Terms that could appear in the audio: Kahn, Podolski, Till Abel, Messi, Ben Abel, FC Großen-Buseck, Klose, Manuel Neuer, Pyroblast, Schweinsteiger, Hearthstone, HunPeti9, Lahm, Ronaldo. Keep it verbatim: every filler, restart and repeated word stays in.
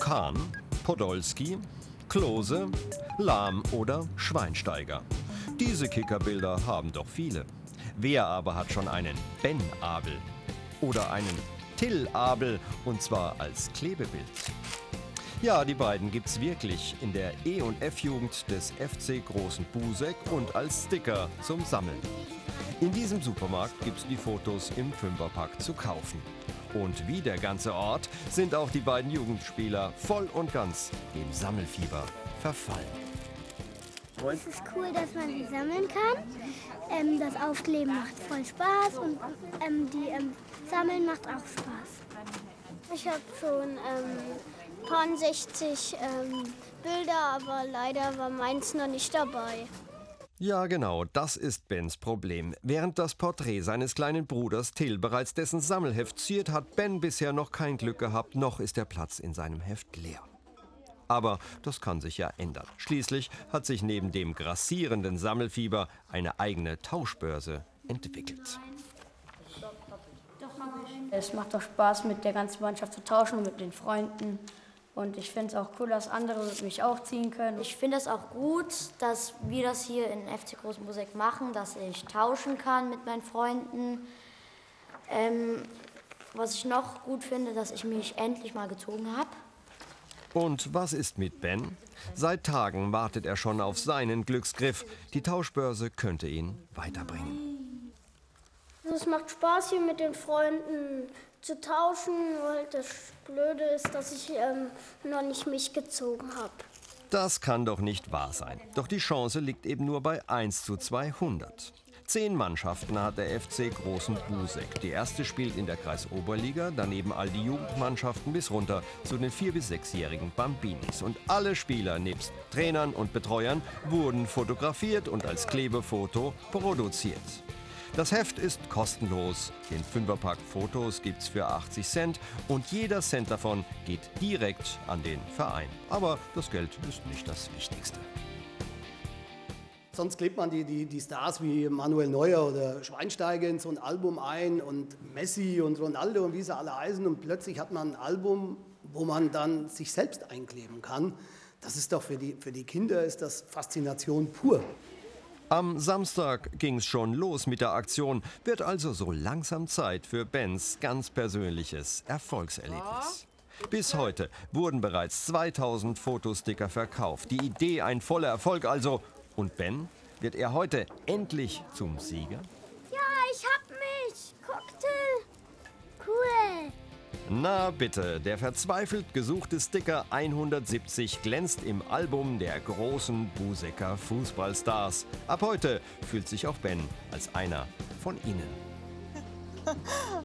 Kahn, Podolski, Klose, Lahm oder Schweinsteiger. Diese Kickerbilder haben doch viele. Wer aber hat schon einen Ben Abel oder einen Till Abel, und zwar als Klebebild? Ja, die beiden gibt's wirklich in der E- und F-Jugend des F C Großen-Buseck und als Sticker zum Sammeln. In diesem Supermarkt gibt's die Fotos im Fünferpack zu kaufen. Und wie der ganze Ort sind auch die beiden Jugendspieler voll und ganz dem Sammelfieber verfallen. Es ist cool, dass man sie sammeln kann. Ähm, das Aufkleben macht voll Spaß und ähm, die ähm, Sammeln macht auch Spaß. Ich habe schon ein ähm, paar sechzig ähm, Bilder, aber leider war meins noch nicht dabei. Ja genau, das ist Bens Problem. Während das Porträt seines kleinen Bruders Till bereits dessen Sammelheft ziert, hat Ben bisher noch kein Glück gehabt, noch ist der Platz in seinem Heft leer. Aber das kann sich ja ändern. Schließlich hat sich neben dem grassierenden Sammelfieber eine eigene Tauschbörse entwickelt. Es macht doch Spaß, mit der ganzen Mannschaft zu tauschen und mit den Freunden. Und ich finde es auch cool, dass andere mich auch ziehen können. Ich finde es auch gut, dass wir das hier in F C Großen-Buseck machen, dass ich tauschen kann mit meinen Freunden. Ähm, was ich noch gut finde, dass ich mich endlich mal gezogen habe. Und was ist mit Ben? Seit Tagen wartet er schon auf seinen Glücksgriff. Die Tauschbörse könnte ihn weiterbringen. Es macht Spaß, hier mit den Freunden zu tauschen. Das Blöde ist, dass ich ähm, noch nicht mich gezogen habe. Das kann doch nicht wahr sein. Doch die Chance liegt eben nur bei eins zu zweihundert. Zehn Mannschaften hat der F C Großen-Buseck. Die erste spielt in der Kreisoberliga, daneben all die Jugendmannschaften bis runter zu den vier- bis sechsjährigen Bambinis. Und alle Spieler nebst Trainern und Betreuern wurden fotografiert und als Klebefoto produziert. Das Heft ist kostenlos. Den Fünferpack Fotos gibt's für achtzig Cent und jeder Cent davon geht direkt an den Verein. Aber das Geld ist nicht das Wichtigste. Sonst klebt man die, die, die Stars wie Manuel Neuer oder Schweinsteiger in so ein Album ein und Messi und Ronaldo und wie sie alle heißen. Und plötzlich hat man ein Album, wo man dann sich selbst einkleben kann. Das ist doch für die, für die Kinder ist das Faszination pur. Am Samstag ging's schon los mit der Aktion, wird also so langsam Zeit für Bens ganz persönliches Erfolgserlebnis. Bis heute wurden bereits zweitausend Fotosticker verkauft. Die Idee ein voller Erfolg also. Und Ben, wird er heute endlich zum Sieger? Ja, ich hab mich! Cocktail! Cool! Na bitte, der verzweifelt gesuchte Sticker hundertsiebzig glänzt im Album der großen Busecker Fußballstars. Ab heute fühlt sich auch Ben als einer von ihnen.